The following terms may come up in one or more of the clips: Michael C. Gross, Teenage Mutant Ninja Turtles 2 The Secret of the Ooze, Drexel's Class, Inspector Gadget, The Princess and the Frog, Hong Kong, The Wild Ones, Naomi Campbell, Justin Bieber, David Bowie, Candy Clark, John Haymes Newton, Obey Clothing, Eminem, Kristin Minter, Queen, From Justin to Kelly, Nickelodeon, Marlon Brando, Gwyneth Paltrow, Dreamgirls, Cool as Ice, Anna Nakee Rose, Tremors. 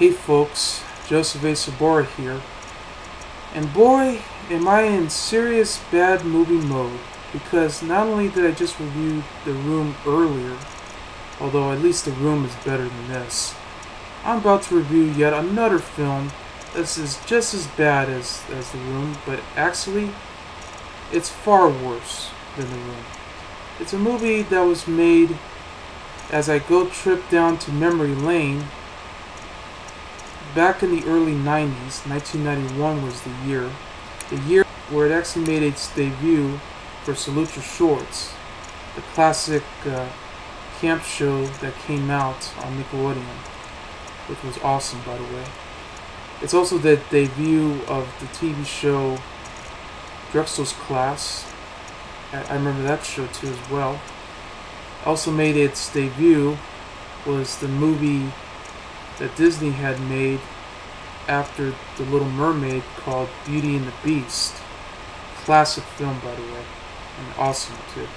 Hey folks, Joseph A. Sobora here, and boy am I in serious bad movie mode, because not only did I just review The Room earlier, although at least The Room is better than this, I'm about to review yet another film that is just as bad as The Room, but actually it's far worse than The Room. It's a movie that was made as I go trip down to memory lane back in the early 90s, 1991 was the year where it actually made its debut for Salute Your Shorts, the classic camp show that came out on Nickelodeon, which was awesome, by the way. It's also the debut of the TV show Drexel's Class. I remember that show too as well. Also made its debut was the movie that Disney had made after The Little Mermaid called Beauty and the Beast. Classic film, by the way, and awesome too.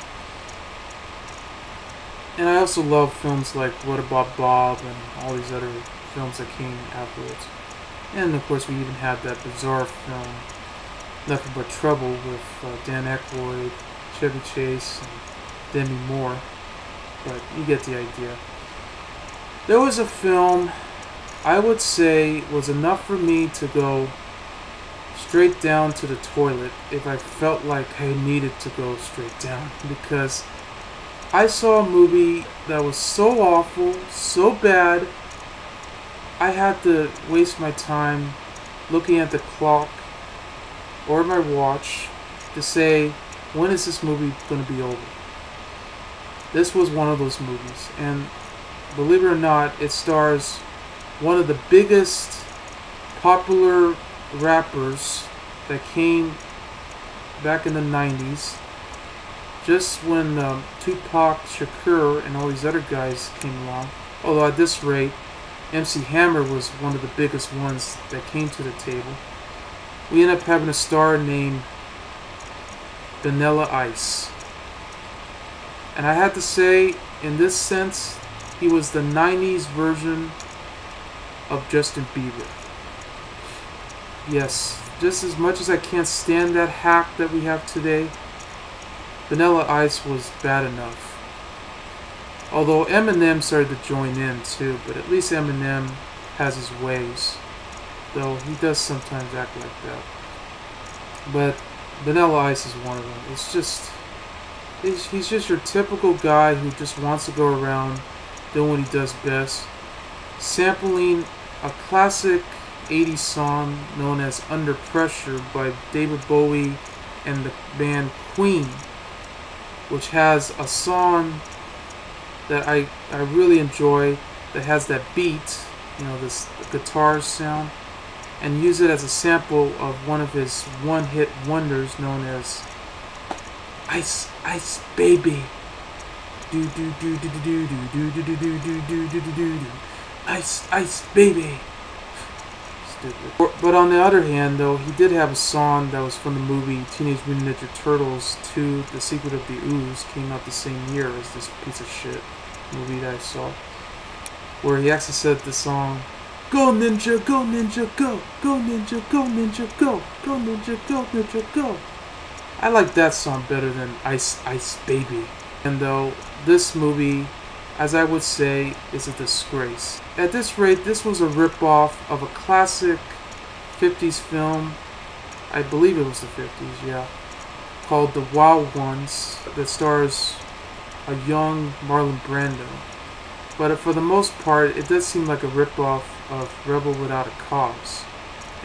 And I also love films like What About Bob and all these other films that came afterwards. And of course we even had that bizarre film Nothing But Trouble with Dan Aykroyd, Chevy Chase, and Demi Moore, but you get the idea. There was a film I would say was enough for me to go straight down to the toilet if I felt like I needed to go straight down, because I saw a movie that was so awful, so bad, I had to waste my time looking at the clock or my watch to say, when is this movie going to be over? This was one of those movies, and believe it or not, it stars one of the biggest popular rappers that came back in the 90s, just when Tupac Shakur and all these other guys came along. Although at this rate, MC Hammer was one of the biggest ones that came to the table. We end up having a star named Vanilla Ice. And I had to say, in this sense, he was the 90s version of Justin Bieber. Yes, just as much as I can't stand that hack that we have today, Vanilla Ice was bad enough. Although Eminem started to join in too, but at least Eminem has his ways. Though he does sometimes act like that. But Vanilla Ice is one of them. It's just, he's just your typical guy who just wants to go around doing what he does best, sampling a classic 80s song known as Under Pressure by David Bowie and the band Queen, which has a song that I really enjoy that has that beat, you know, this guitar sound, and use it as a sample of one of his one-hit wonders known as Ice Ice Baby. Do do do do do do do do do do do do do do. Ice Ice Baby. Stupid. But on the other hand, though, he did have a song that was from the movie Teenage Mutant Ninja Turtles 2 The Secret of the Ooze, came out the same year as this piece of shit movie that I saw, where he actually said the song, "Go ninja, go ninja, go, go ninja, go ninja, go, go ninja, go ninja, go." I like that song better than Ice Ice Baby. And though this movie, as I would say, is a disgrace. At this rate, this was a ripoff of a classic 50s film, I believe it was the 50s, yeah, called The Wild Ones, that stars a young Marlon Brando. But for the most part, it does seem like a ripoff of Rebel Without a Cause,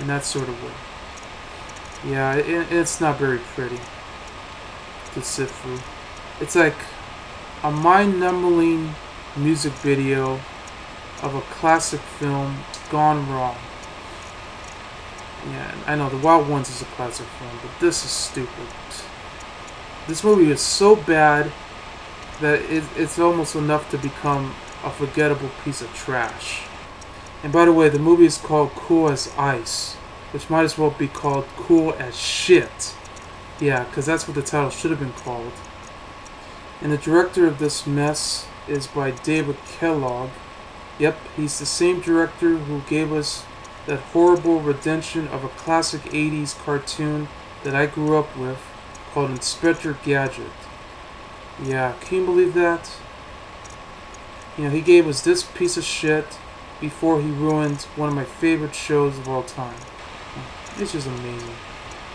in that sort of way. Yeah, it's not very pretty to sit through. It's like a mind-numbing music video of a classic film gone wrong. Yeah, I know The Wild Ones is a classic film, but this is stupid. This movie is so bad that it's almost enough to become a forgettable piece of trash. And by the way, the movie is called Cool as Ice, which might as well be called Cool as Shit. Yeah, because that's what the title should have been called. And the director of this mess is by David Kellogg, Yep, he's the same director who gave us that horrible rendition of a classic 80s cartoon that I grew up with called Inspector Gadget. Yeah, can you believe that? You know, he gave us this piece of shit before he ruined one of my favorite shows of all time. It's just amazing.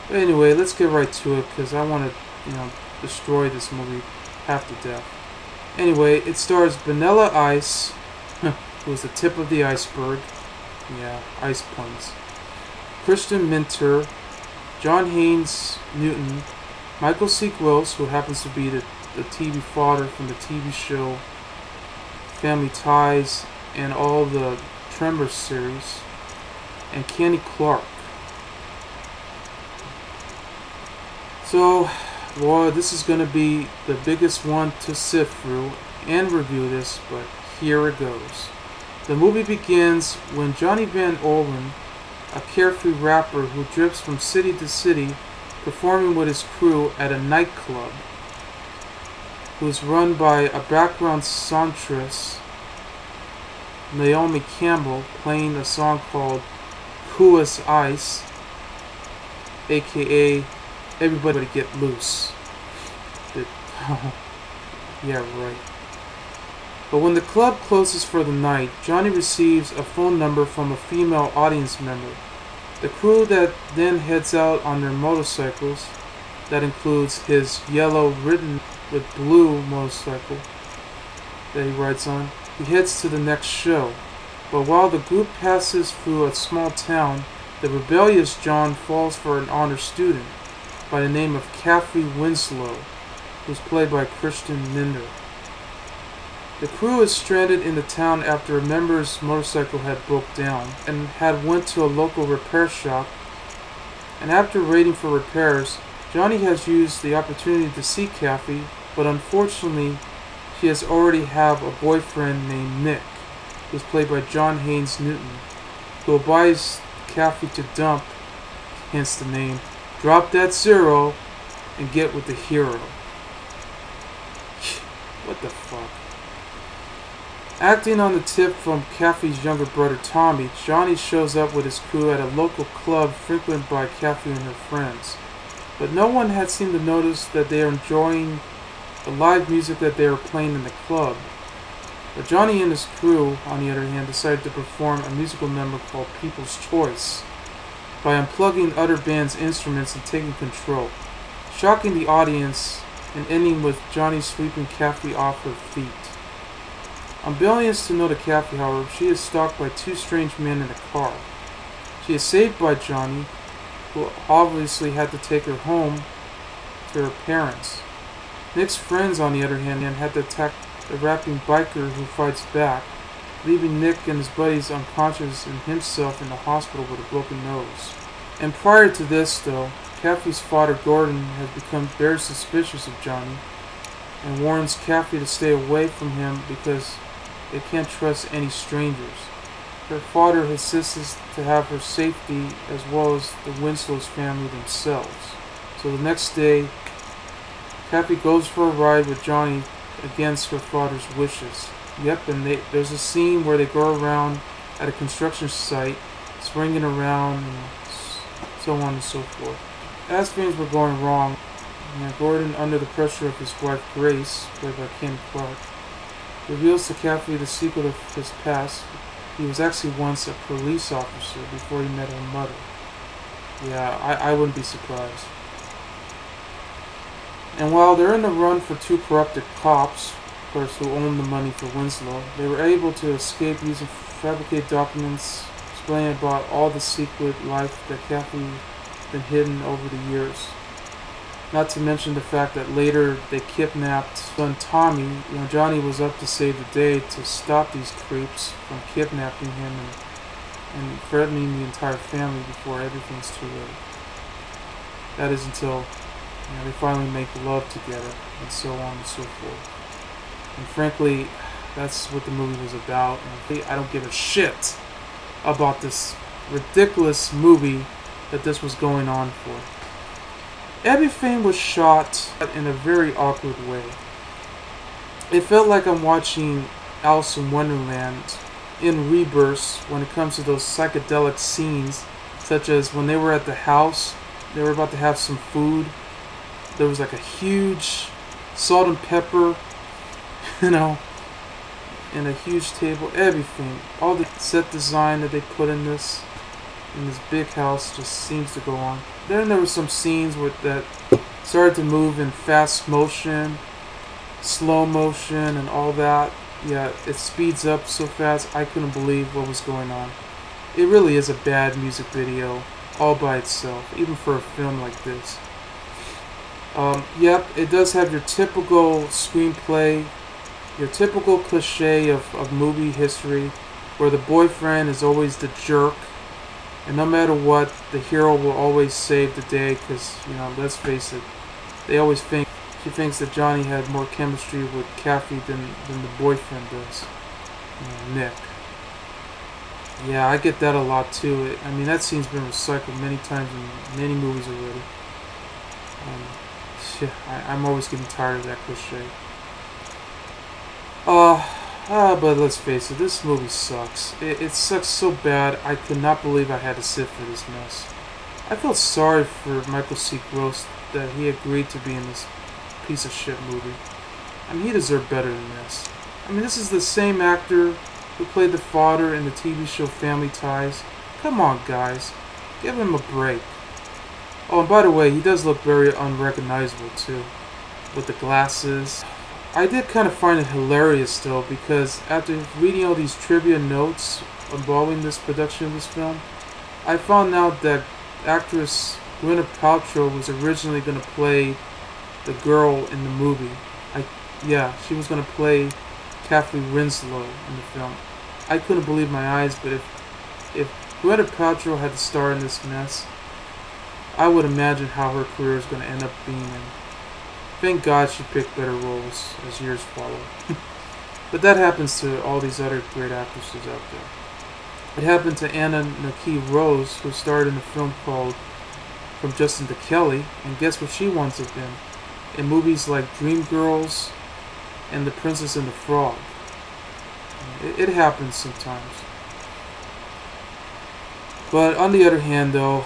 But anyway, let's get right to it, because I want to, you know, destroy this movie half to death. Anyway, it stars Vanilla Ice, who is the tip of the iceberg. Yeah, ice puns. Kristin Minter, John Haymes Newton, Michael C. Gross, who happens to be the TV fodder from the TV show Family Ties and all the Tremors series, and Candy Clark. So, boy, this is going to be the biggest one to sift through and review this, but here it goes. The movie begins when Johnny Van Olin, a carefree rapper who drifts from city to city, performing with his crew at a nightclub, who's run by a background songstress, Naomi Campbell, playing a song called "Cool as Ice," aka "Everybody Get Loose." Yeah, right. But when the club closes for the night, Johnny receives a phone number from a female audience member. The crew that then heads out on their motorcycles, that includes his yellow ridden with blue motorcycle that he rides on, he heads to the next show. But while the group passes through a small town, the rebellious John falls for an honor student by the name of Kathy Winslow, who's played by Kristin Minter. The crew is stranded in the town after a member's motorcycle had broke down and had went to a local repair shop, and after waiting for repairs, Johnny has used the opportunity to see Kathy, but unfortunately she has already have a boyfriend named Nick, who's played by John Haynes Newton, who advises Kathy to dump, hence the name, drop that zero and get with the hero. What the fuck? Acting on the tip from Kathy's younger brother Tommy, Johnny shows up with his crew at a local club frequented by Kathy and her friends. But no one had seemed to notice that they are enjoying the live music that they are playing in the club. But Johnny and his crew, on the other hand, decided to perform a musical number called People's Choice by unplugging other bands' instruments and taking control, shocking the audience and ending with Johnny sweeping Kathy off her feet. Unbeknownst to Kathy, however, she is stalked by two strange men in a car. She is saved by Johnny, who obviously had to take her home to her parents. Nick's friends, on the other hand, had to attack the rapping biker who fights back, leaving Nick and his buddies unconscious and himself in the hospital with a broken nose. And prior to this, though, Kathy's father, Gordon, has become very suspicious of Johnny and warns Kathy to stay away from him because they can't trust any strangers. Her father insists to have her safety as well as the Winslow's family themselves. So the next day, Kathy goes for a ride with Johnny against her father's wishes. Yep, and there's a scene where they go around at a construction site, swinging around and so on and so forth. As things were going wrong, Gordon, under the pressure of his wife Grace, played by Candy Clark, reveals to Kathy the secret of his past. He was actually once a police officer before he met her mother. Yeah, I wouldn't be surprised. And while they're in the run for two corrupted cops, of course, who own the money for Winslow, they were able to escape using fabricated documents explaining about all the secret life that Kathy had been hidden over the years. Not to mention the fact that later they kidnapped son Tommy. You know, Johnny was up to save the day to stop these creeps from kidnapping him and threatening the entire family before everything's too late. That is until, you know, they finally make love together and so on and so forth. And frankly, that's what the movie was about. And I don't give a shit about this ridiculous movie that this was going on for. Everything was shot in a very awkward way. It felt like I'm watching Alice in Wonderland in rebursts when it comes to those psychedelic scenes, such as when they were at the house, they were about to have some food, there was like a huge salt and pepper, you know, and a huge table, everything, all the set design that they put in this big house just seems to go on. Then there were some scenes with that started to move in fast motion, slow motion, and all that. Yeah, it speeds up so fast, I couldn't believe what was going on. It really is a bad music video all by itself, even for a film like this. Yep, it does have your typical screenplay, your typical cliche of movie history, where the boyfriend is always the jerk, and no matter what, the hero will always save the day, because, you know, let's face it, they always think, she thinks that Johnny had more chemistry with Kathy than the boyfriend does, you know, Nick. Yeah, I get that a lot too. I mean, that scene's been recycled many times in many movies already. I'm always getting tired of that cliche. But let's face it, this movie sucks. It sucks so bad, I could not believe I had to sit for this mess. I felt sorry for Michael C. Gross that he agreed to be in this piece of shit movie. I mean, he deserved better than this. I mean, this is the same actor who played the father in the TV show Family Ties. Come on, guys. Give him a break. Oh, and by the way, he does look very unrecognizable, too, with the glasses. I did kind of find it hilarious, though, because after reading all these trivia notes involving this production of this film, I found out that actress Gwyneth Paltrow was originally going to play the girl in the movie. Yeah, she was going to play Kathleen Winslow in the film. I couldn't believe my eyes, but if Gwyneth Paltrow had to star in this mess, I would imagine how her career is going to end up being. And thank God she picked better roles as years follow. But that happens to all these other great actresses out there. It happened to Anna Nakee Rose, who starred in a film called From Justin to Kelly, and guess what she once had been? In movies like Dreamgirls and The Princess and the Frog. It happens sometimes. But on the other hand, though,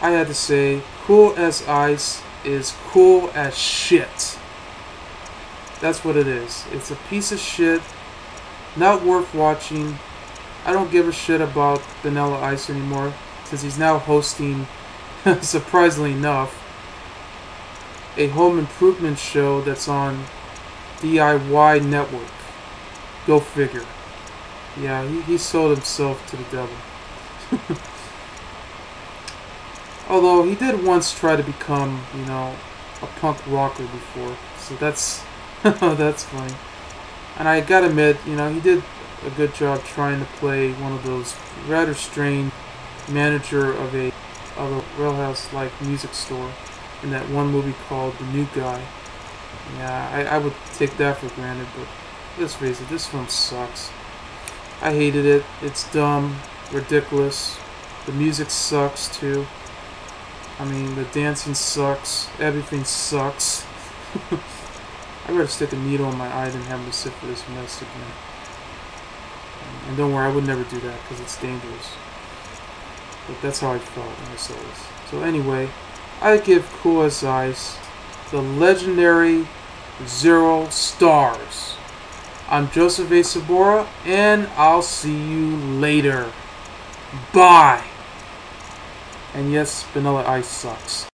I had to say, Cool as Ice is cool as shit. That's what it is. It's a piece of shit, not worth watching. I don't give a shit about Vanilla Ice anymore, since he's now hosting, surprisingly enough, a home improvement show that's on DIY Network. Go figure. Yeah, he sold himself to the devil. Although he did once try to become, you know, a punk rocker before, so that's that's funny. And I gotta admit, you know, he did a good job trying to play one of those rather strange manager of a railhouse-like music store in that one movie called The New Guy. Yeah, I would take that for granted, but let's face it, this film sucks. I hated it. It's dumb, ridiculous. The music sucks too. I mean, the dancing sucks, everything sucks. I'd rather stick a needle in my eye than have to sit for this mess again. And don't worry, I would never do that, because it's dangerous. But that's how I felt when I saw this. So anyway, I give Cool as Ice the legendary 0 stars. I'm Joseph A. Sobora, and I'll see you later. Bye! And yes, Vanilla Ice sucks.